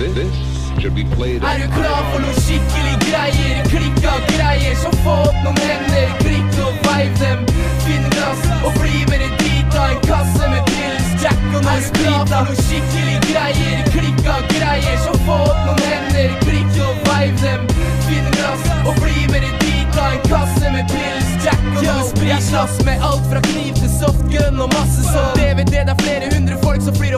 Er du klar for noen skikkelig greier? Klikka greier som få opp noen hender. Klikk og veiv dem, finn glass og fly med det dit av en kasse med pills, Jack og noen sprita. Er du klar for noen skikkelig greier? Klikka greier som få opp noen hender. Klikk og veiv dem, finn glass og fly med det dit av en kasse med pills, Jack og noen sprita. Jeg slåss med alt fra kniv til softgun og masse sånn DVD, det er flere hundre folk som flyr